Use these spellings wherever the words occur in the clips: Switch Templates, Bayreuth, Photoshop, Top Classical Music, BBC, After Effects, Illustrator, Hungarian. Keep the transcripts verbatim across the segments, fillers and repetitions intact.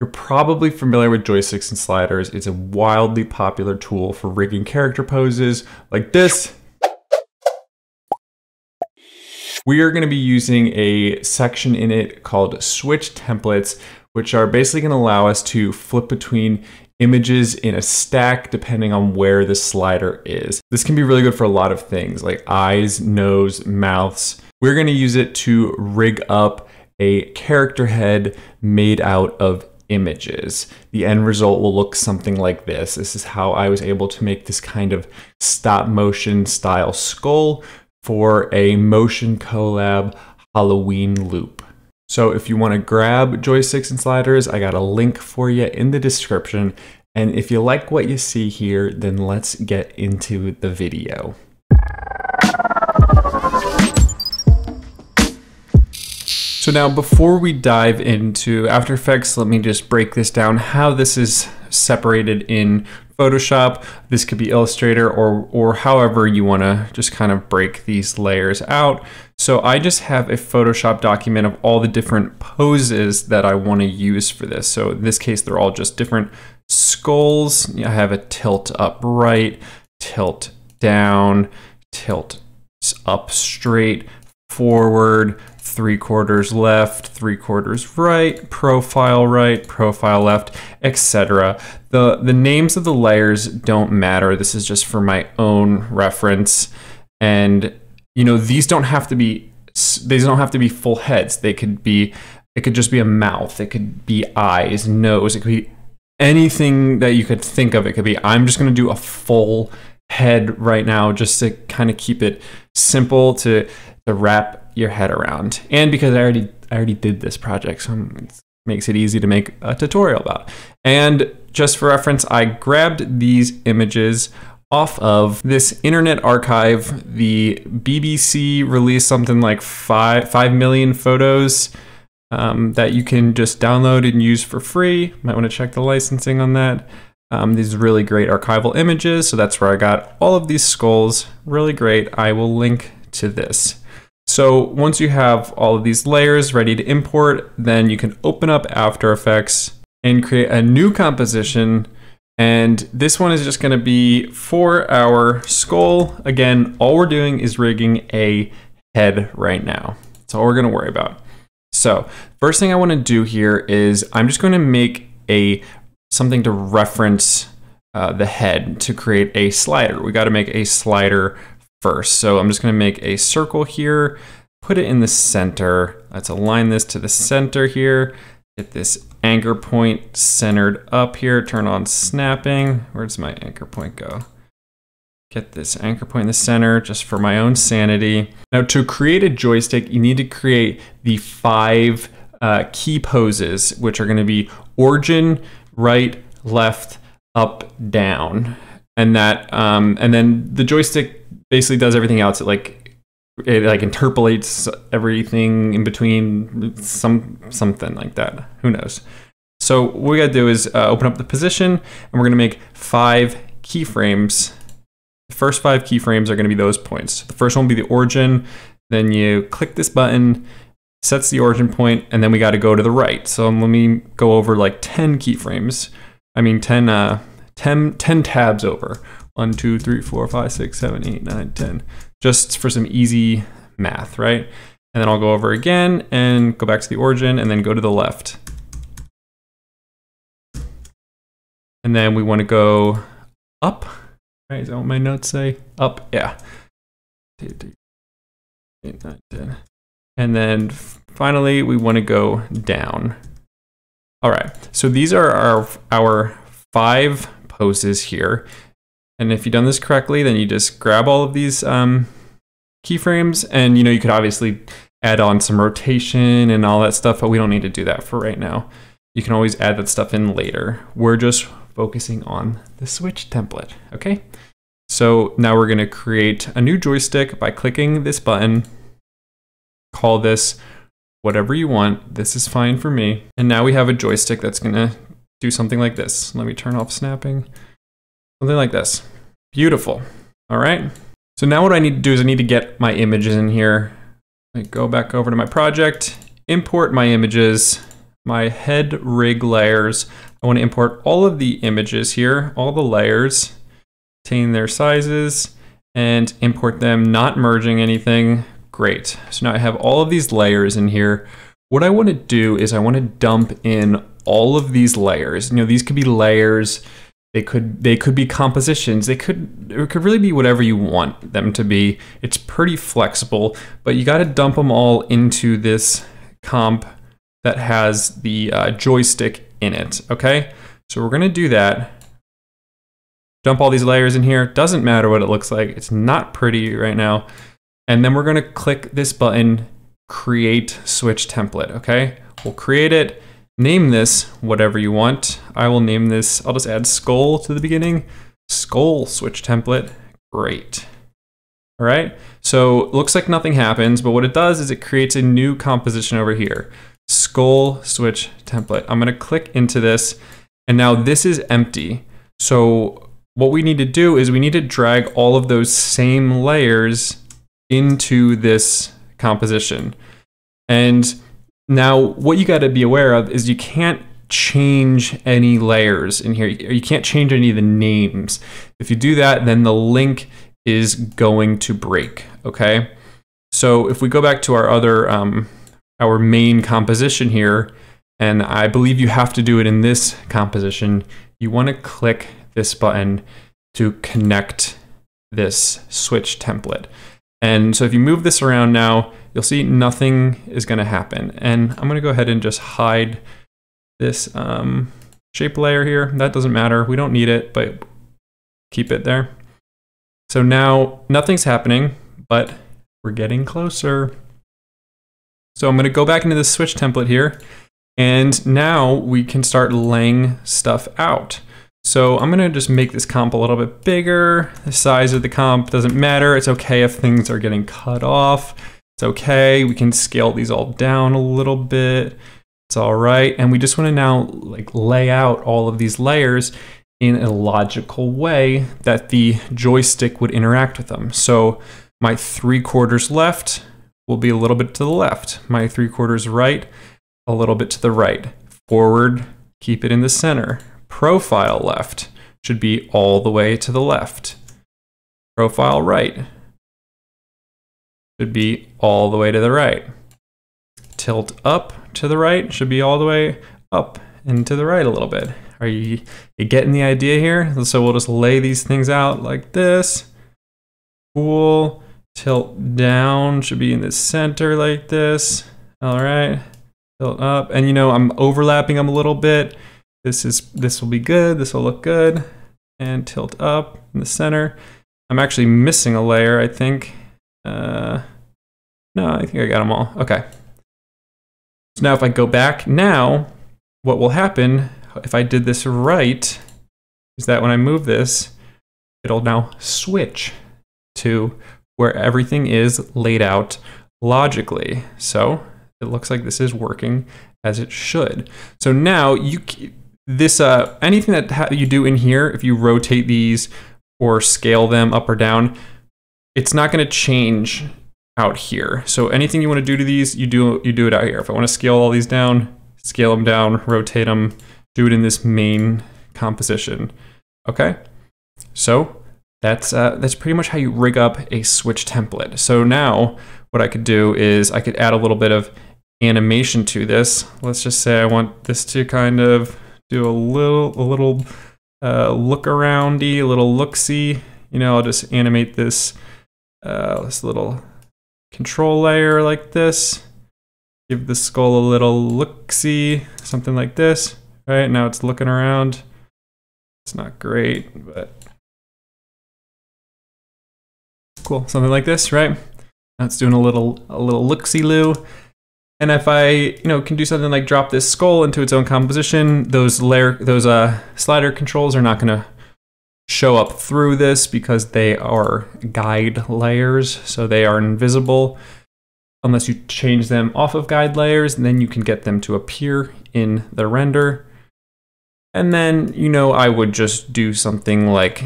You're probably familiar with joysticks and sliders. It's a wildly popular tool for rigging character poses like this. We are going to be using a section in it called Switch Templates, which are basically going to allow us to flip between images in a stack depending on where the slider is. This can be really good for a lot of things like eyes, nose, mouths. We're going to use it to rig up a character head made out of images. The end result will look something like this. This is how I was able to make this kind of stop motion style skull for a motion collab Halloween loop. So if you want to grab joysticks and sliders, I got a link for you in the description. And if you like what you see here, then let's get into the video. So now before we dive into After Effects, let me just break this down, how this is separated in Photoshop. This could be Illustrator or, or however you want to just kind of break these layers out. So I just have a Photoshop document of all the different poses that I want to use for this. So in this case, they're all just different skulls. I have a tilt upright, tilt down, tilt up straight, forward, three quarters left, three quarters right, profile right, profile left, et cetera. The, the names of the layers don't matter. This is just for my own reference. And you know, these don't have to be, these don't have to be full heads. They could be, it could just be a mouth. It could be eyes, nose. It could be anything that you could think of. It could be, I'm just gonna do a full head right now just to kind of keep it simple to, to wrap your head around. And because I already I already did this project, so it makes it easy to make a tutorial about. And just for reference, I grabbed these images off of this Internet Archive. The B B C released something like five five million photos um, that you can just download and use for free. Might want to check the licensing on that. Um, these really great archival images. So that's where I got all of these skulls. Really great. I will link to this. So once you have all of these layers ready to import, then you can open up After Effects and create a new composition. And this one is just gonna be for our skull. Again, all we're doing is rigging a head right now. That's all we're gonna worry about. So first thing I wanna do here is I'm just gonna make a something to reference uh, the head to create a slider. We gotta make a slider first. So I'm just going to make a circle here, put it in the center. Let's align this to the center here. Get this anchor point centered up here. Turn on snapping. Where does my anchor point go? Get this anchor point in the center just for my own sanity. Now to create a joystick, you need to create the five uh, key poses, which are going to be origin, right, left, up, down. And that, um, and then the joystick basically does everything else. It like it like interpolates everything in between, some something like that. Who knows? So what we gotta do is uh, open up the position, and we're gonna make five keyframes. The first five keyframes are gonna be those points. The first one will be the origin. Then you click this button, sets the origin point, and then we gotta go to the right. So let me go over like ten keyframes. I mean ten uh ten ten tabs over. One, two, three, four, five, six, seven, eight, nine, ten. Just for some easy math, right? And then I'll go over again and go back to the origin and then go to the left. And then we want to go up. Right, is that what my notes say? Up, yeah. Eight, nine, ten. And then finally we want to go down. All right, so these are our, our five poses here. And if you've done this correctly, then you just grab all of these um, keyframes, and you know, you could obviously add on some rotation and all that stuff, but we don't need to do that for right now. You can always add that stuff in later. We're just focusing on the switch template, okay? So now we're gonna create a new joystick by clicking this button, call this whatever you want. This is fine for me. And now we have a joystick that's gonna do something like this. Let me turn off snapping. Something like this. Beautiful. All right. So now what I need to do is I need to get my images in here. I go back over to my project, import my images. my head rig layers. I want to import all of the images here, all the layers, retain their sizes, and import them, not merging anything. Great. So now I have all of these layers in here. What I want to do is I want to dump in all of these layers. You know, these could be layers, they could they could be compositions, they could it could really be whatever you want them to be. It's pretty flexible, but you got to dump them all into this comp that has the uh, joystick in it. Okay, so we're gonna do that. Dump all these layers in here. Doesn't matter what it looks like. It's not pretty right now. And then we're gonna click this button, create switch template, okay? We'll create it, name this whatever you want. I will name this, I'll just add skull to the beginning, skull switch template, great. All right, so looks like nothing happens, but what it does is it creates a new composition over here, skull switch template. I'm gonna click into this, and now this is empty. So what we need to do is we need to drag all of those same layers into this composition. And now what you got to be aware of is you can't change any layers in here. You can't change any of the names. If you do that, then the link is going to break, okay? So if we go back to our other, um, our main composition here, and I believe you have to do it in this composition, you want to click this button to connect this switch template. And so if you move this around now, you'll see nothing is gonna happen. And I'm gonna go ahead and just hide this um, shape layer here. That doesn't matter, we don't need it, but keep it there. So now nothing's happening, but we're getting closer. So I'm gonna go back into this switch template here, and now we can start laying stuff out. So I'm gonna just make this comp a little bit bigger. The size of the comp doesn't matter. It's okay if things are getting cut off. It's okay, we can scale these all down a little bit. It's all right. And we just wanna now like lay out all of these layers in a logical way that the joystick would interact with them. So my three quarters left will be a little bit to the left. My three quarters right, a little bit to the right. Forward, keep it in the center. Profile left should be all the way to the left. Profile right should be all the way to the right. Tilt up to the right should be all the way up and to the right a little bit. Are you, you getting the idea here? So we'll just lay these things out like this. Cool. Tilt down should be in the center like this. All right. Tilt up. And you know, I'm overlapping them a little bit. This is, this will be good, this will look good. And tilt up in the center. I'm actually missing a layer, I think. Uh, no, I think I got them all, okay. So now if I go back now, what will happen if I did this right, is that when I move this, it'll now switch to where everything is laid out logically. So it looks like this is working as it should. So now you, This uh, anything that ha you do in here, if you rotate these or scale them up or down, it's not going to change out here. So anything you want to do to these, you do you do it out here. If I want to scale all these down, scale them down, rotate them, do it in this main composition. Okay, so that's uh, that's pretty much how you rig up a switch template. So now what I could do is I could add a little bit of animation to this. Let's just say I want this to kind of do a little, a little uh, look aroundy, a little look-see. You know, I'll just animate this, uh, this little control layer like this. Give the skull a little look-see, something like this. All right, now it's looking around. It's not great, but cool. Something like this, right? Now it's doing a little, a little look-see-loo. And if I, you know, can do something like drop this skull into its own composition, those layer, those uh, slider controls are not going to show up through this because they are guide layers, so they are invisible unless you change them off of guide layers, and then you can get them to appear in the render. And then, you know, I would just do something like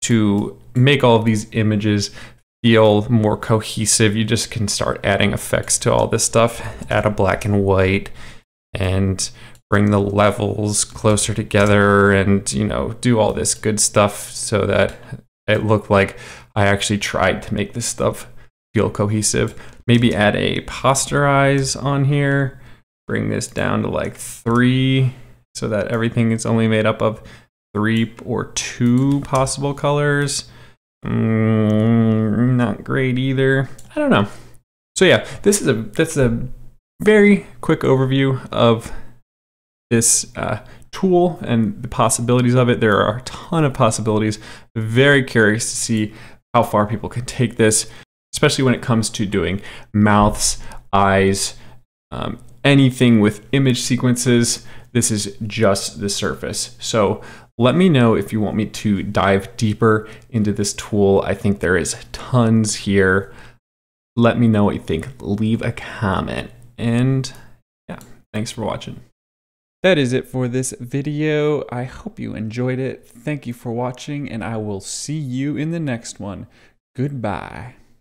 to make all of these images feel more cohesive. You just can start adding effects to all this stuff. Add a black and white, and bring the levels closer together and, you know, do all this good stuff so that it looked like I actually tried to make this stuff feel cohesive. Maybe add a posterize on here, bring this down to like three so that everything is only made up of three or two possible colors. Mm, not great either. I don't know. So yeah, this is a that's a very quick overview of this uh, tool and the possibilities of it. There are a ton of possibilities. Very curious to see how far people can take this, especially when it comes to doing mouths, eyes, um, anything with image sequences. This is just the surface. So let me know if you want me to dive deeper into this tool. I think there is tons here. Let me know what you think. Leave a comment. And yeah, thanks for watching. That is it for this video. I hope you enjoyed it. Thank you for watching, and I will see you in the next one. Goodbye.